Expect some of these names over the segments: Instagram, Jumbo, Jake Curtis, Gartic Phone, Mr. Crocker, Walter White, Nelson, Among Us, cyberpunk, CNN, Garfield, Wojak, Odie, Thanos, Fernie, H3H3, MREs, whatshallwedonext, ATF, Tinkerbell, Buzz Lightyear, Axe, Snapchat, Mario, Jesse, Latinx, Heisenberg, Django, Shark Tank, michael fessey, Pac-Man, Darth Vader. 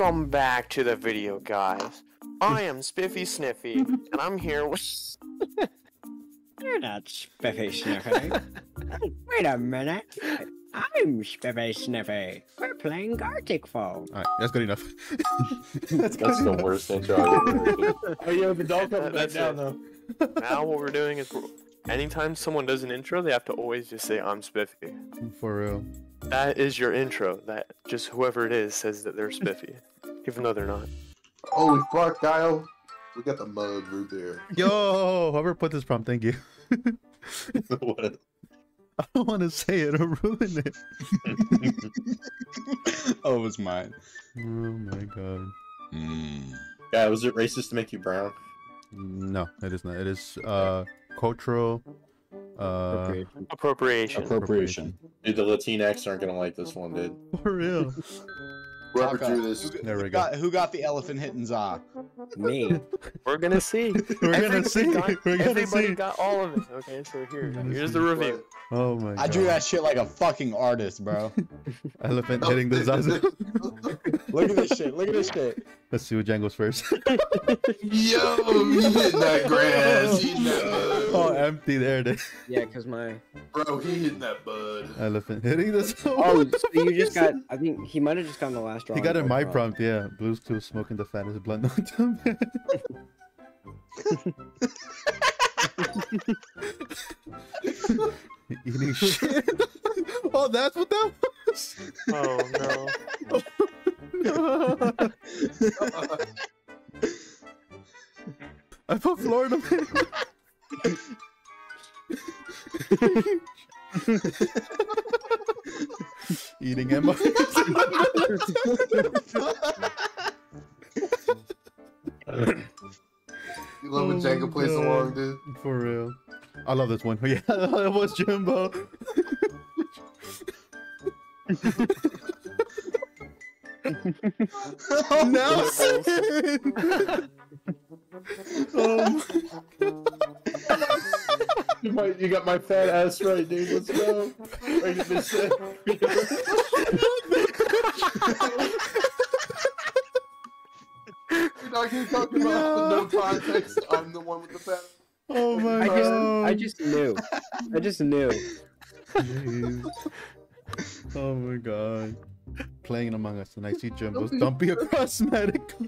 Welcome back to the video, guys. I am Spiffy Sniffy, and I'm here with... You're not Spiffy Sniffy. Wait a minute. I'm Spiffy Sniffy. We're playing Gartic Phone. Alright, that's good enough. that's the worst intro I've ever heard. Oh yeah, the dog coming back down, though. Now what we're doing is, anytime someone does an intro, they have to always just say, I'm Spiffy. For real. That is your intro, that just whoever it is says that they're spiffy, even though they're not. Holy fuck, Dial. We got the mug right there. Yo, whoever put this prompt, thank you. What? I don't want to say it or ruin it. Oh, it was mine. Oh my god. Yeah, was it racist to make you brown? No, it is not. It is cultural... Appropriation. Dude, the Latinx aren't gonna like this one, dude. For real. Whoever drew this. Who got the elephant hitting Za? Me. We're gonna see. Everybody got all of it. Okay, so here's the review. Oh my god. I drew that shit like a fucking artist, bro. Elephant hitting the Zaza. Look at this shit. Look at this shit. Let's see what Django's first. Yo, hitting that grass. Hitting that bud. Oh, empty. There it is. Yeah, cause my. Bro, he hitting that bud. Elephant hitting this. Oh, so you just got. I think he might have just gotten the last draw. He got in my prompt, yeah. Blue's too smoking the fattest blunt on Tom. Eating shit. Oh, that's what that was. Oh no. No. I put Florida. Eating Emma. You love when Django plays along, dude. For real. I love this one. Yeah, that was Jumbo. Oh, Nelson! You got my fat ass right, dude. Let's go. You're not gonna talk about no context. I'm the one with the fat. Oh my god! I just knew. Jeez. Oh my god! Playing Among Us, and I see Jumbo's dumpy across medical.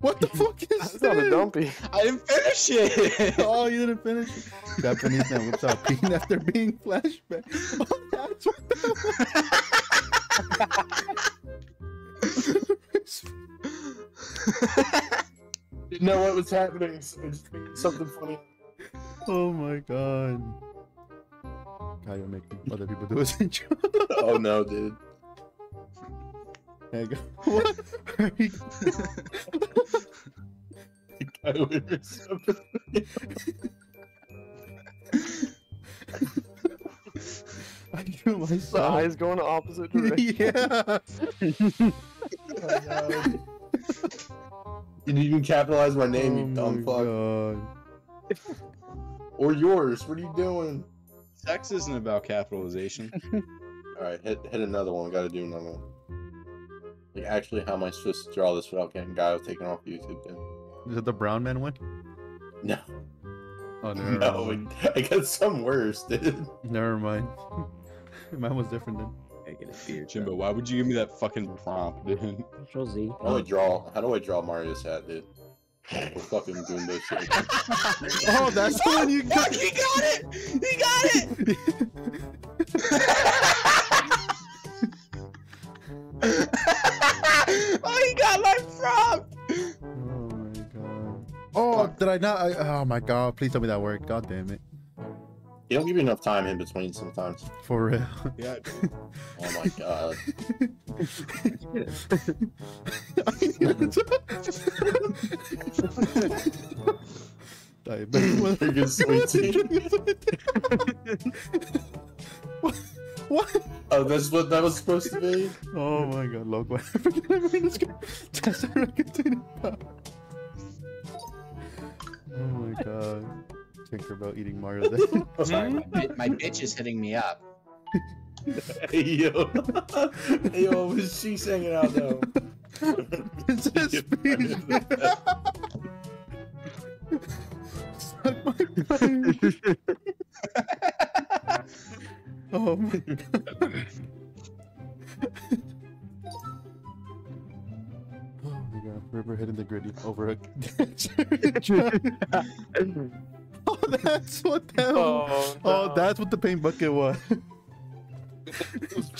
What the fuck is this? That's not a dumpy. I didn't finish it. Oh, you didn't finish it. Japanese man whips out peeing after being flashback. Oh, that's what that was. Didn't know what was happening. Something funny. Oh my god. God, you're making other people do his intro. Oh no, dude. There you go. What? I would miss something. I drew my eyes going the opposite direction. Yeah. Oh, you didn't even capitalize my name, you dumb fuck. Or yours. What are you doing? Sex isn't about capitalization. All right, hit another one. Got to do another one. Like, actually, how am I supposed to draw this without getting Guile taken off YouTube, dude? Is it the brown man one? No. Oh, never mind. No, I got some worse, dude. Never mind. Mine was different, dude. I get a beard, Jimbo, why would you give me that fucking prompt, dude? Control Z. How do I draw Mario's hat, dude? We're fucking doing this shit. Oh, that's the one you got. He got it! He got it! Oh, he got my prompt! Oh my god. Oh, did I not? Oh my god, please tell me that worked. God damn it. You don't give me enough time in between sometimes. For real. Yeah. Oh my god. Freaking sweet tea. What? Oh, that's what that was supposed to be? Oh my god, log one. I forget everything is going to test our containing power. Oh my god. Tinkerbell eating Mario. Sorry, my bitch is hitting me up. Yo. Yo, was she singing out though? It's his speech. It's not my place. Oh my god. Oh my god, river hitting the gritty over a Oh, that's what that was. Oh, no. Oh, that's what the paint bucket was.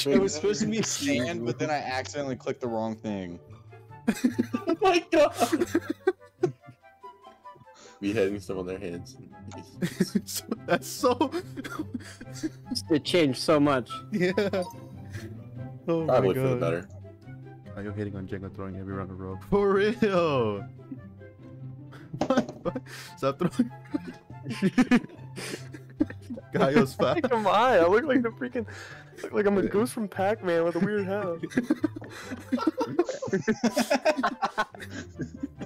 It was supposed to be a stand, but then I accidentally clicked the wrong thing. Oh my god! Be having stuff on their hands. So, that's so. It changed so much. Yeah. Oh probably my god. For the better. Are you hating on Django throwing every round of rope? For real! What? Stop throwing. Gaio's fat. Come on, I look like the freaking. Look like I'm a goose from Pac-Man with a weird hat.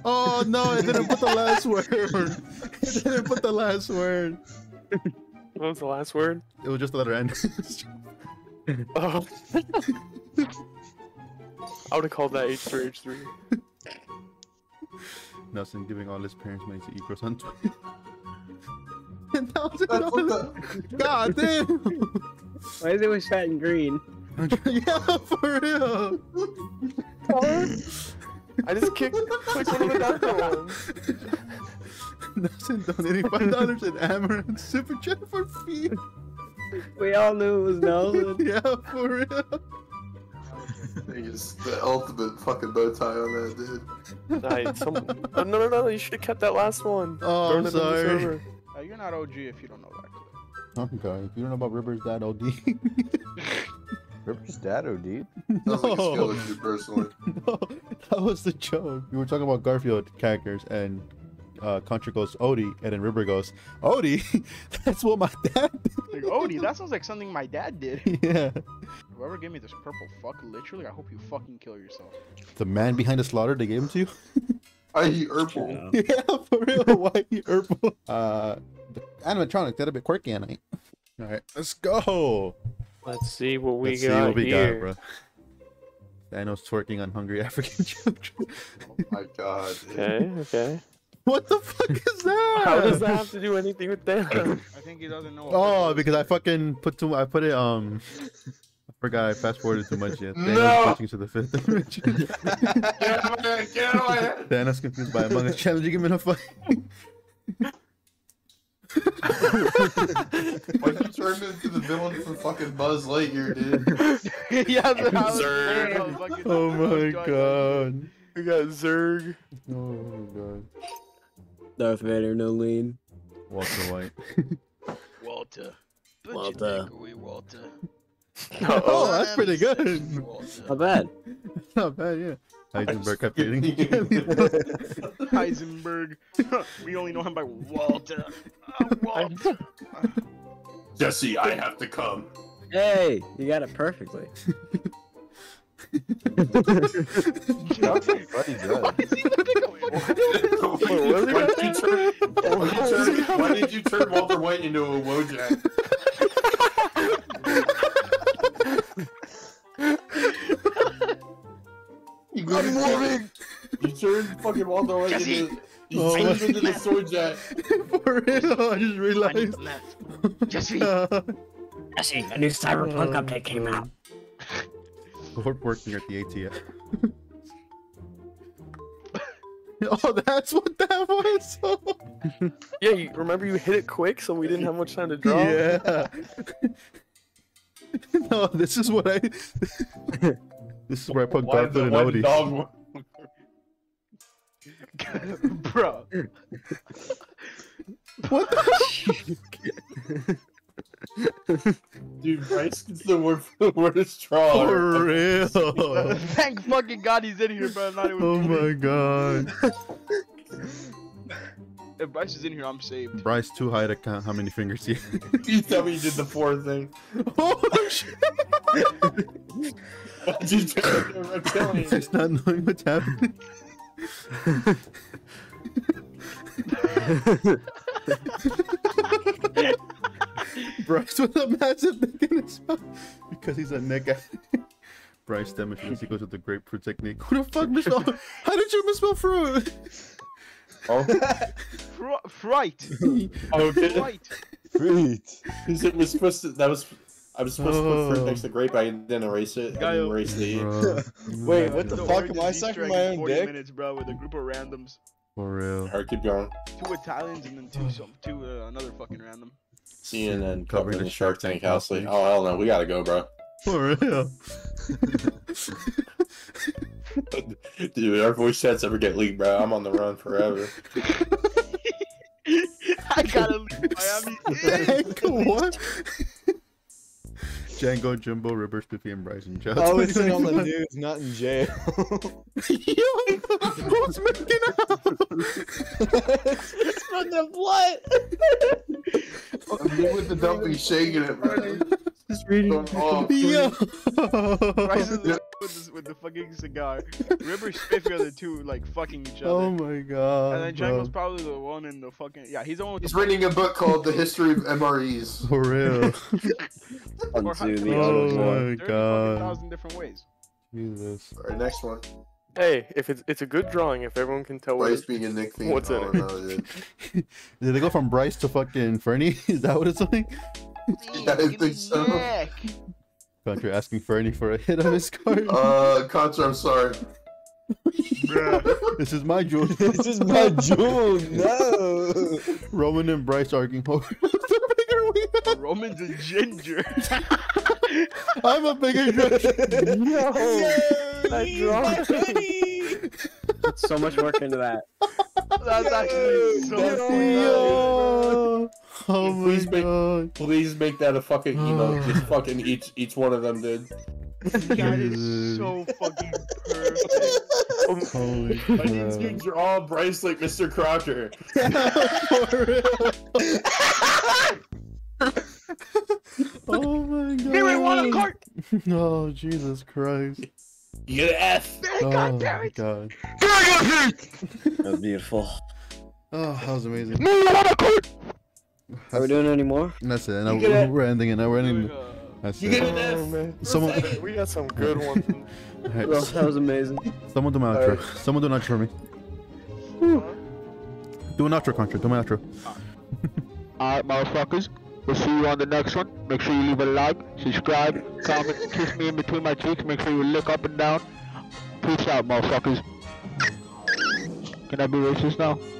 Oh no, it didn't put the last word. It didn't put the last word. What was the last word? It was just the letter N. Oh. I would have called that H3H3. Nelson giving all his parents money to eat gross on Twitter. God damn! Why is it always fat and green? Yeah, for real! I just clicked one of the down. Nelson donating $5 in Amaranth Super Chat for free. We all knew it was Nelson. Yeah, for real. Just the ultimate fucking bow tie on that dude. Right, no, you should have kept that last one. Oh, I'm sorry. You're not OG if you don't know that. Okay, if you don't know about River's dad OD. River's dad OD? Sounds like a skill issue personally. No, that was the joke. We were talking about Garfield characters and Contra goes Odie, and then River goes, Odie? That's what my dad did. Like, Odie, that sounds like something my dad did. Yeah. Whoever gave me this purple fuck, literally, I hope you fucking kill yourself. The man behind the slaughter they gave him to you? Why he purple? Yeah. Yeah, for real, why he purple? The animatronic, that'd be quirky at night. Alright, let's go! Let's see what we got here. Bro. Thanos twerking on hungry African children. Oh my god. Dude. Okay, okay. What the fuck is that? How does that have to do anything with Thanos? I think he doesn't know what because I fucking put too I forgot I fast forwarded too much yet. Thanos switching to the fifth dimension. Get out of my head! Get out of my head! Thanos confused by Among Us challenging him in a fight. Why you turned into the villain from fucking Buzz Lightyear, dude? Yeah, that was Zerg. Oh my god. We got Zerg. Oh my god. Darth Vader, no lean. Walter White. Walter. Walter. Walter. Oh, that's pretty good. Not bad. Not bad, yeah. Heisenberg kept eating. Heisenberg. We only know him by Walter. Walter. Jesse, I have to come. Hey, you got it perfectly. That's what buddy does. Why did you turn Walter White into a Wojak? I'm warming! You turned fucking Walter White into, into the sword jack. For real, I just realized. I need the left. Jesse! Jesse, a new cyberpunk update came out. We're working at the ATF. Oh, that's what that was? Yeah, you, remember you hit it quick so we didn't have much time to draw? Yeah. No, this is what I... This is where I put Garfield and Odie. Dog... Bro. What the Dude, Bryce gets the worst troll. For real. Thank fucking god he's in here, bro. I'm not even kidding. God. If Bryce is in here, I'm saved. Bryce too high to count how many fingers he has. You tell me you did the four thing. Oh shit! Just not knowing what's happening. Bryce with a massive dick in his mouth because he's a nigga. Bryce demonstrates he goes with the grapefruit technique. Who the fuck misspell? How did you misspell fruit? Oh, fright. Oh, fright. Fruit. He said we're supposed to. That was. I was supposed to put fruit next to grape. I didn't erase it. I didn't erase the. Wait, what the fuck? Am I sucking my own dick? 40 minutes, bro, with a group of randoms. For real. Alright, keep going. Two Italians and then another fucking random. CNN covering the Shark Tank house league. Oh hell no, we gotta go, bro. For real. Dude, our voice chats ever get leaked, bro. I'm on the run forever. I gotta leave Miami. Heck, what? Django, Jumbo, River, Spiffy, and Bryce and Joe. Oh, it's on the news, not in jail. Yo, who's making up? It's from the blood. I'm with the dumpy shaking it, bro. Just reading. Yo. Bryce is with the fucking cigar. River, Spiffy are the two like fucking each other. Oh my god. And then Django's probably the one in the fucking. Yeah, he's the one. He's reading a book called The History of MREs. For real. Or oh my god! 1,000 different ways. Jesus. All right, next one. Hey, if it's a good drawing, if everyone can tell Bryce being a Nick thing. What's in it? No, did they go from Bryce to fucking Fernie? Is that what it's like? Yeah, I think so. Contra asking Fernie for a hit on his card. Contra, I'm sorry. This is my jewel. This is my jewel. No. Roman and Bryce arguing. Roman's a ginger. I'm a bigger ginger. No. Put so much work into that. That's actually so cool. Oh my god. Please make that a fucking emote. Just fucking each one of them, dude. That is so fucking perfect. Holy I need to draw Bryce like Mr. Crocker. For real. Oh my god. Mirror won a cart! Oh, Jesus Christ. You get an F! Oh god damn it! God. That was beautiful. Oh, that was amazing. Mirror won a cart! Are we doing any more? That's it. We're ending it. We're ending it. That's you it. Get an F! Oh, man. Someone... We got some good ones. Right. Well, that was amazing. Someone do my outro. Right. Someone do an outro for me. Do an outro, Contra. Do my outro. Alright, motherfuckers. We'll see you on the next one. Make sure you leave a like, subscribe, comment, kiss me in between my cheeks. Make sure you look up and down. Peace out, motherfuckers. Can I be racist now?